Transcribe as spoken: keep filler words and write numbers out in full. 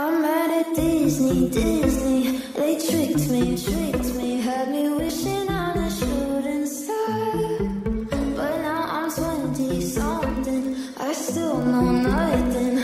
I'm mad at Disney, Disney. They tricked me, tricked me. Had me wishing on a shooting star. But now I'm twenty something. I still know nothing.